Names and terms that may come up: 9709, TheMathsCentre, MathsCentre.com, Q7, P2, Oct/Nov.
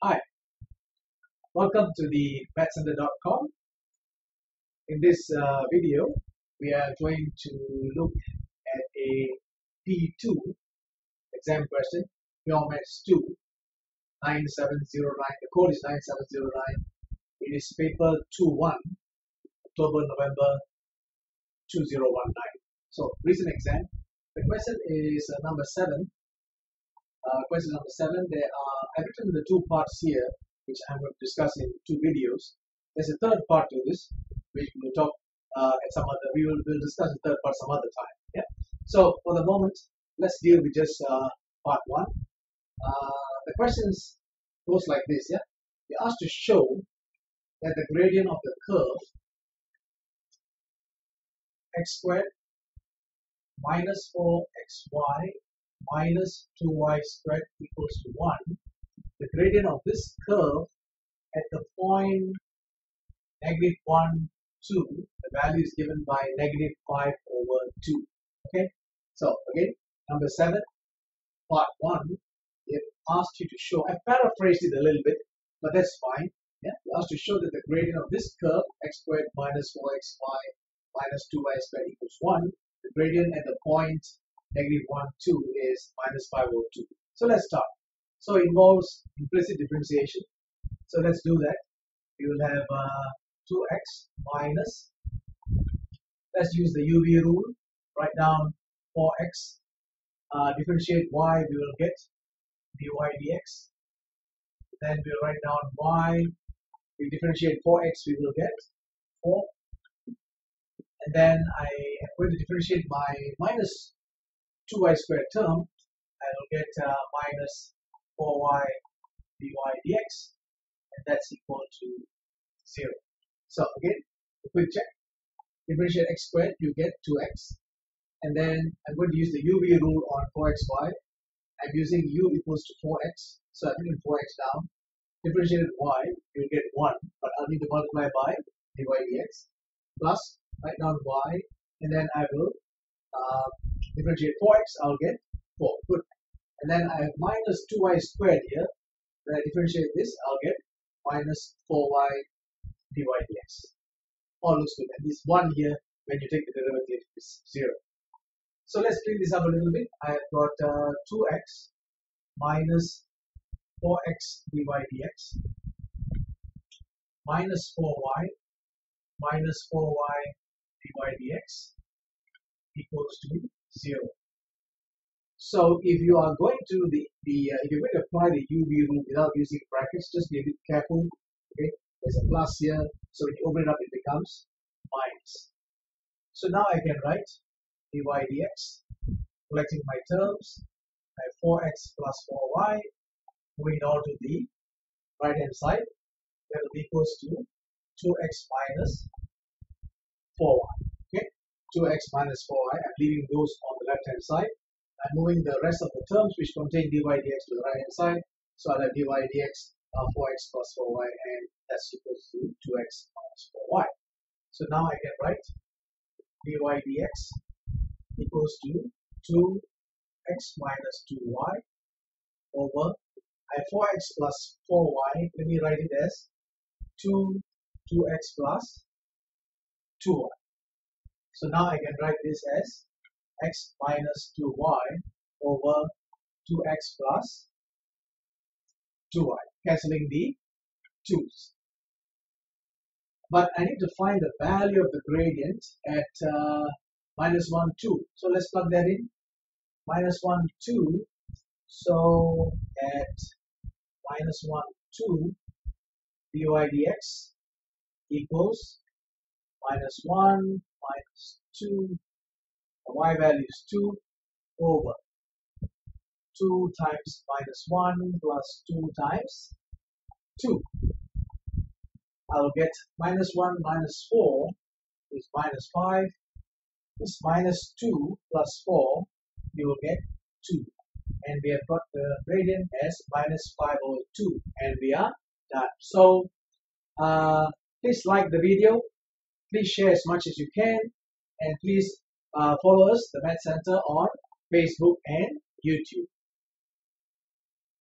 Hi, welcome to the MathsCentre.com. In this video, we are going to look at a P2 exam question, P2 9709. The code is 9709. It is paper 21, October, November 2019. So, recent exam. The question is number 7. Question number 7, I've written the two parts here, which I'm going to discuss in two videos. There's a third part to this, which we'll talk at some other. We'll discuss the third part some other time. Yeah. So for the moment, let's deal with just part one. The questions goes like this. Yeah. You're asked to show that the gradient of the curve x squared minus 4xy minus 2y squared equals to 1. The gradient of this curve at the point (-1, 2), the value is given by (-5/2). Okay, so again, number 7, part 1, they've asked you to show, I paraphrased it a little bit, but that's fine. Yeah, they're asked to show that the gradient of this curve, x squared minus 4xy minus 2y squared equals 1, the gradient at the point (-1, 2) is (-5/2). So let's start. So it involves implicit differentiation. So let's do that. You will have 2x minus, let's use the UV rule, write down 4x, differentiate y, we will get dy dx. Then we will write down y, we differentiate 4x, we will get 4. And then I am going to differentiate my minus 2y squared term, I will get minus 4y dy dx, and that's equal to 0. So again, a quick check. Differentiate x squared, you get 2x. And then I'm going to use the UV rule on 4xy. I'm using u equals to 4x, so I'm putting 4x down. Differentiated y, you'll get 1, but I'll need to multiply by dy dx. Plus, write down y, and then I will differentiate 4x, I'll get 4. Good. And then I have minus 2y squared here. When I differentiate this, I'll get minus 4y dy dx. All looks good. And this 1 here, when you take the derivative, is 0. So let's clean this up a little bit. I have got 2x minus 4x dy dx minus 4y dy dx equals to 0. So if you are going to if you're going to apply the UV rule without using brackets, just be a bit careful. Okay, there's a plus here, so when you open it up, it becomes minus. So now I can write dy dx, collecting my terms. I have 4x plus 4y, moving on to the right hand side, that will be equals to 2x minus 4y. 2x minus 4y, I'm leaving those on the left hand side. I'm moving the rest of the terms which contain dy dx to the right hand side. So I'll have dy dx 4x plus 4y, and that's equals to 2x minus 4y. So now I can write dy dx equals to 2x minus 2y over, I have 4x plus 4y, let me write it as 2x plus 2y. So now I can write this as x minus 2y over 2x plus 2y, cancelling the 2's. But I need to find the value of the gradient at (-1, 2). So let's plug that in. (-1, 2). So at (-1, 2), dy dx equals (-1). Minus 2, the y value is 2 over 2 times (-1) plus 2 times 2. I'll get (-1) minus 4 is (-5). This (-2) plus 4, you will get 2. And we have got the gradient as (-5/2). And we are done. So please like the video. Please share as much as you can, and please follow us, the Math Centre, on Facebook and YouTube.